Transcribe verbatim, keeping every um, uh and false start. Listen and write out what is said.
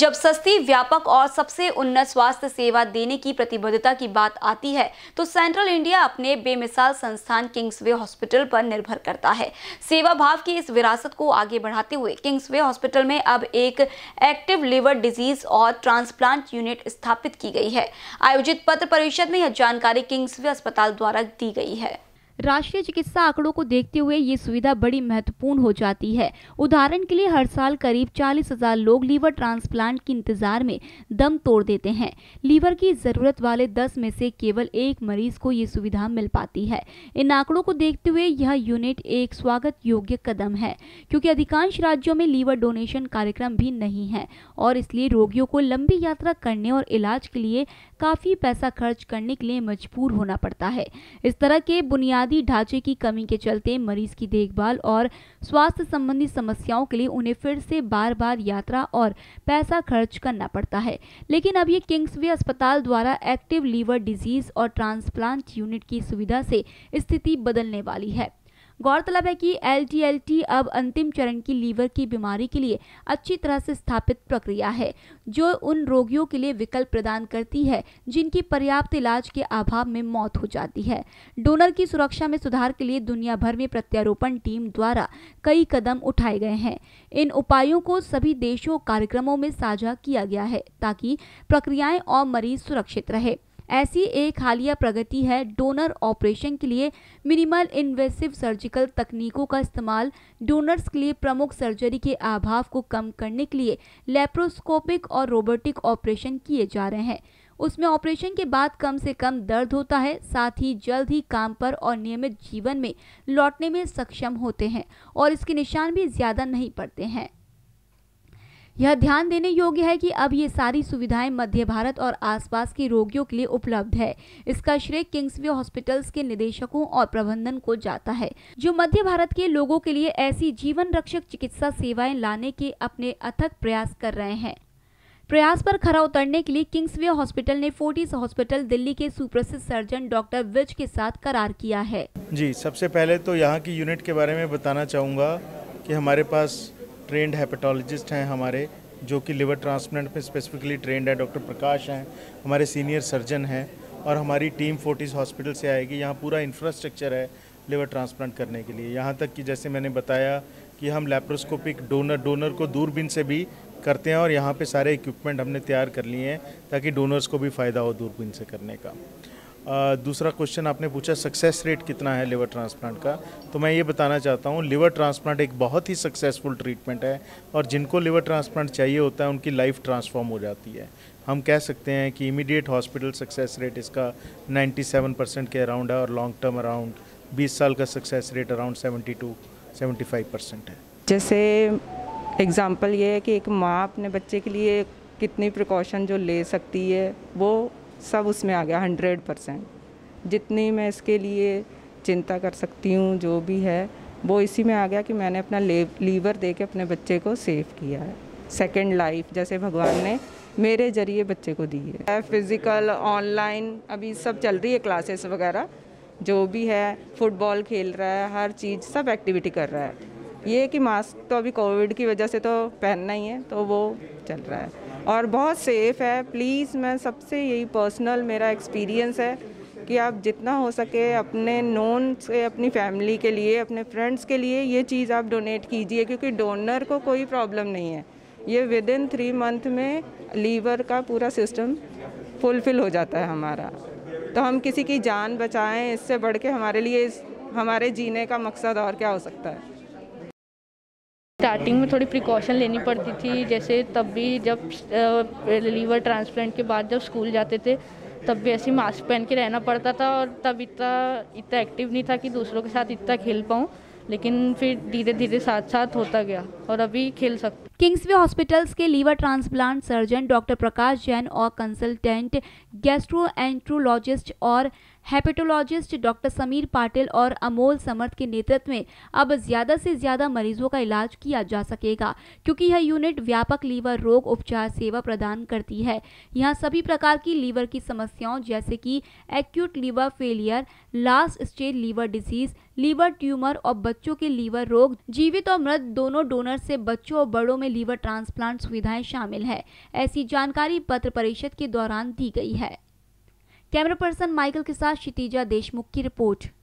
जब सस्ती, व्यापक और सबसे उन्नत स्वास्थ्य सेवा देने की प्रतिबद्धता की बात आती है तो सेंट्रल इंडिया अपने बेमिसाल संस्थान किंग्सवे हॉस्पिटल पर निर्भर करता है। सेवा भाव की इस विरासत को आगे बढ़ाते हुए किंग्सवे हॉस्पिटल में अब एक एक्टिव लिवर डिजीज और ट्रांसप्लांट यूनिट स्थापित की गई है। आयोजित पत्र परिषद में यह जानकारी किंग्सवे अस्पताल द्वारा दी गई है। राष्ट्रीय चिकित्सा आंकड़ों को देखते हुए ये सुविधा बड़ी महत्वपूर्ण हो जाती है। उदाहरण के लिए हर साल करीब चालीस हज़ार लोग लीवर ट्रांसप्लांट के इंतजार में दम तोड़ देते हैं। लीवर की ज़रूरत वाले दस में से केवल एक मरीज को ये सुविधा मिल पाती है। इन आंकड़ों को देखते हुए यह यूनिट एक स्वागत योग्य कदम है, क्योंकि अधिकांश राज्यों में लीवर डोनेशन कार्यक्रम भी नहीं है और इसलिए रोगियों को लंबी यात्रा करने और इलाज के लिए काफ़ी पैसा खर्च करने के लिए मजबूर होना पड़ता है। इस तरह के बुनियादी ढांचे की कमी के चलते मरीज की देखभाल और स्वास्थ्य संबंधी समस्याओं के लिए उन्हें फिर से बार बार यात्रा और पैसा खर्च करना पड़ता है। लेकिन अब ये किंग्सवे अस्पताल द्वारा एक्टिव लीवर डिजीज और ट्रांसप्लांट यूनिट की सुविधा से स्थिति बदलने वाली है। गौरतलब है कि एल टी एल टी अब अंतिम चरण की लीवर की बीमारी के लिए अच्छी तरह से स्थापित प्रक्रिया है, जो उन रोगियों के लिए विकल्प प्रदान करती है जिनकी पर्याप्त इलाज के अभाव में मौत हो जाती है। डोनर की सुरक्षा में सुधार के लिए दुनिया भर में प्रत्यारोपण टीम द्वारा कई कदम उठाए गए हैं। इन उपायों को सभी देशों कार्यक्रमों में साझा किया गया है ताकि प्रक्रियाएँ और मरीज सुरक्षित रहे। ऐसी एक हालिया प्रगति है डोनर ऑपरेशन के लिए मिनिमल इन्वेसिव सर्जिकल तकनीकों का इस्तेमाल। डोनर्स के लिए प्रमुख सर्जरी के अभाव को कम करने के लिए लैप्रोस्कोपिक और रोबोटिक ऑपरेशन किए जा रहे हैं। उसमें ऑपरेशन के बाद कम से कम दर्द होता है, साथ ही जल्द ही काम पर और नियमित जीवन में लौटने में सक्षम होते हैं और इसके निशान भी ज़्यादा नहीं पड़ते हैं। यह ध्यान देने योग्य है कि अब ये सारी सुविधाएं मध्य भारत और आसपास के रोगियों के लिए उपलब्ध है। इसका श्रेय किंग्सवे हॉस्पिटल्स के निदेशकों और प्रबंधन को जाता है, जो मध्य भारत के लोगों के लिए ऐसी जीवन रक्षक चिकित्सा सेवाएं लाने के अपने अथक प्रयास कर रहे हैं। प्रयास पर खरा उतरने के लिए किंग्सवे हॉस्पिटल ने फोर्टिस हॉस्पिटल दिल्ली के सुप्रसिद्ध सर्जन डॉक्टर विजय के साथ करार किया है। जी, सबसे पहले तो यहाँ की यूनिट के बारे में बताना चाहूँगा कि हमारे पास ट्रेंड हेपेटोलॉजिस्ट हैं हमारे, जो कि लिवर ट्रांसप्लांट में स्पेसिफिकली ट्रेंड है। डॉक्टर प्रकाश हैं हमारे सीनियर सर्जन हैं और हमारी टीम फोर्टिस हॉस्पिटल से आएगी। यहाँ पूरा इंफ्रास्ट्रक्चर है लिवर ट्रांसप्लांट करने के लिए, यहाँ तक कि जैसे मैंने बताया कि हम लैप्रोस्कोपिक डोनर डोनर को दूरबीन से भी करते हैं और यहाँ पे सारे इक्विपमेंट हमने तैयार कर लिए हैं ताकि डोनर्स को भी फ़ायदा हो दूरबीन से करने का। आ, दूसरा क्वेश्चन आपने पूछा सक्सेस रेट कितना है लिवर ट्रांसप्लांट का, तो मैं ये बताना चाहता हूँ लिवर ट्रांसप्लांट एक बहुत ही सक्सेसफुल ट्रीटमेंट है और जिनको लिवर ट्रांसप्लांट चाहिए होता है उनकी लाइफ ट्रांसफॉर्म हो जाती है। हम कह सकते हैं कि इमीडिएट हॉस्पिटल सक्सेस रेट इसका सत्तानवे परसेंट के अराउंड है और लॉन्ग टर्म अराउंड बीस साल का success rate around seventy two seventy five percent है। जैसे एग्ज़ाम्पल ये है कि एक माँ अपने बच्चे के लिए कितनी प्रिकॉशन जो ले सकती है वो सब उसमें आ गया हंड्रेड परसेंट। जितनी मैं इसके लिए चिंता कर सकती हूँ जो भी है वो इसी में आ गया कि मैंने अपना लीवर दे के अपने बच्चे को सेव किया है। सेकेंड लाइफ जैसे भगवान ने मेरे जरिए बच्चे को दी है। फिज़िकल, ऑनलाइन अभी सब चल रही है क्लासेस वगैरह, जो भी है फुटबॉल खेल रहा है, हर चीज़ सब एक्टिविटी कर रहा है। ये कि मास्क तो अभी कोविड की वजह से तो पहनना ही है तो वो चल रहा है और बहुत सेफ़ है। प्लीज़ मैं सबसे यही पर्सनल मेरा एक्सपीरियंस है कि आप जितना हो सके अपने नोन से, अपनी फैमिली के लिए, अपने फ्रेंड्स के लिए ये चीज़ आप डोनेट कीजिए, क्योंकि डोनर को कोई प्रॉब्लम नहीं है। ये विद इन थ्री मंथ में लीवर का पूरा सिस्टम फुलफिल हो जाता है हमारा। तो हम किसी की जान बचाएं, इससे बढ़ के हमारे लिए इस हमारे जीने का मकसद और क्या हो सकता है। स्टार्टिंग में थोड़ी प्रिकॉशन लेनी पड़ती थी, जैसे तब भी जब लीवर ट्रांसप्लांट के बाद जब स्कूल जाते थे तब भी ऐसे मास्क पहन के रहना पड़ता था और तब इतना इतना एक्टिव नहीं था कि दूसरों के साथ इतना खेल पाऊँ, लेकिन फिर धीरे धीरे साथ साथ होता गया और अभी खेल सकते। किंग्सवे हॉस्पिटल्स के liver transplant surgeon doctor Prakash Jain और कंसल्टेंट गैस्ट्रोएंट्रोलॉजिस्ट और हेपेटोलॉजिस्ट डॉक्टर समीर पाटिल और अमोल समर्थ के नेतृत्व में अब ज़्यादा से ज़्यादा मरीजों का इलाज किया जा सकेगा, क्योंकि यह यूनिट व्यापक लीवर रोग उपचार सेवा प्रदान करती है। यहाँ सभी प्रकार की लीवर की समस्याओं जैसे कि acute liver failure, last stage liver disease, liver tumour और बच्चों के लीवर रोग, जीवित और मृत दोनों डोनर से बच्चों और बड़ों में में लीवर ट्रांसप्लांट सुविधाएं शामिल है, ऐसी जानकारी पत्र परिषद के दौरान दी गई है। कैमरा पर्सन माइकल के साथ क्षितिजा देशमुख की रिपोर्ट।